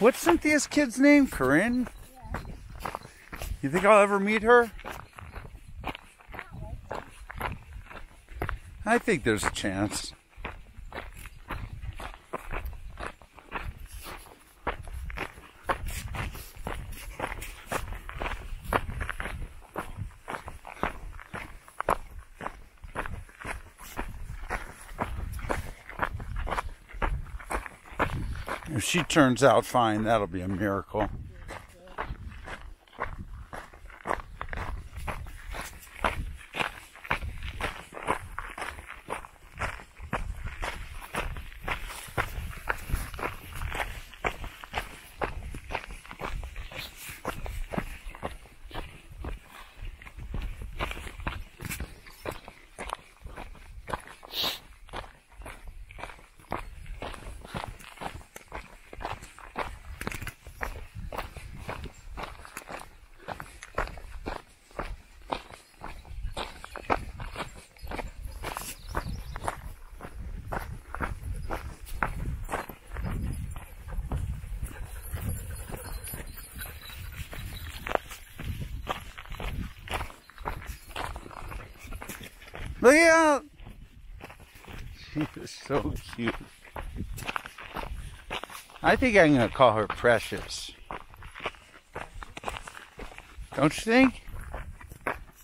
What's Cynthia's kid's name? Corinne? Yeah. You think I'll ever meet her? I think there's a chance. If she turns out fine, that'll be a miracle. Look out! She is so cute. I think I'm going to call her Precious. Don't you think?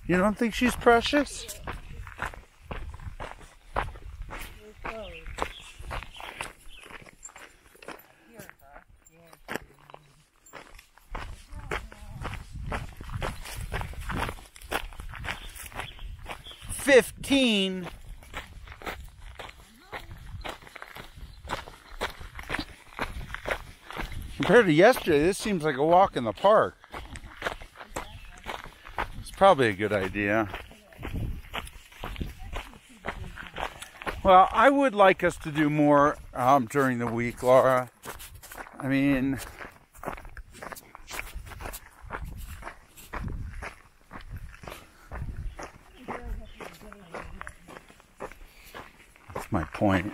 You don't think she's precious? Compared to yesterday, this seems like a walk in the park. It's probably a good idea. Well, I would like us to do more during the week, Laura. I mean, my point.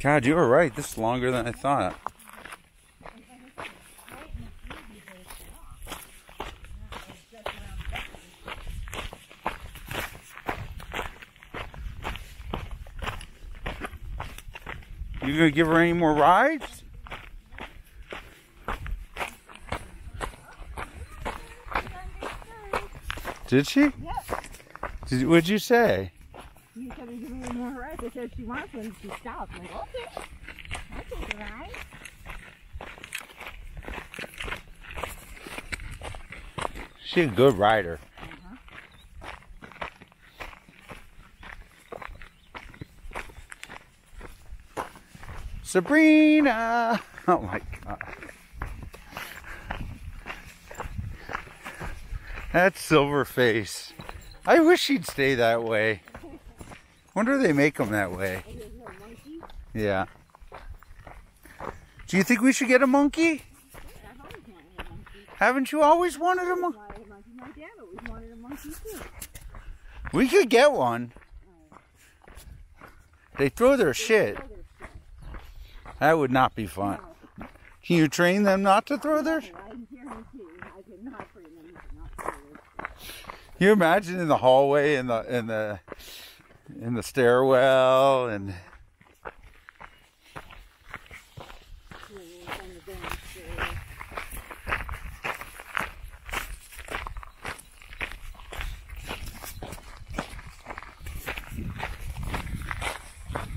God, you were right. This is longer than I thought. You gonna give her any more rides? Did she? Yes. What'd you say? You said you're giving her more rides. I said she wants one. She stopped. I'm like, okay, I'll take a ride. She's a good rider. Uh-huh. Sabrina! Oh my God. That silver face. I wish she'd stay that way. Wonder if they make them that way. Yeah. Do you think we should get a monkey? Haven't you always wanted a monkey? My dad always wanted a monkey too. We could get one. They throw their shit. That would not be fun. Can you train them not to throw their shit? You imagine in the hallway and in the stairwell and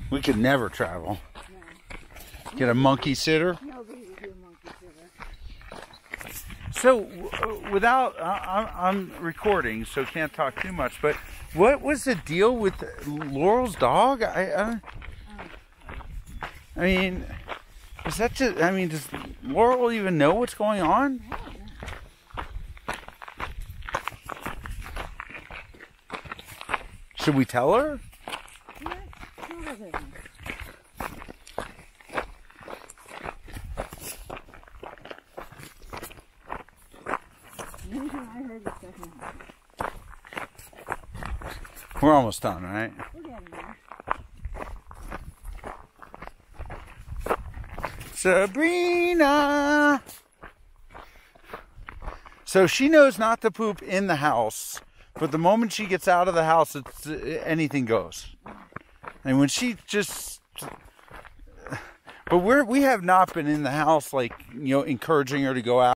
we could never travel. No. Get a monkey sitter. Nobody would be a monkey sitter. So without I'm recording, so can't talk too much, but what was the deal with Laurel's dog? I mean, is that just, I mean, does Laurel even know what's going on? Should we tell her? We're almost done, right? We're getting there. Sabrina. So she knows not to poop in the house, but the moment she gets out of the house, it's, anything goes. And when she just... But we have not been in the house, like, you know, encouraging her to go out.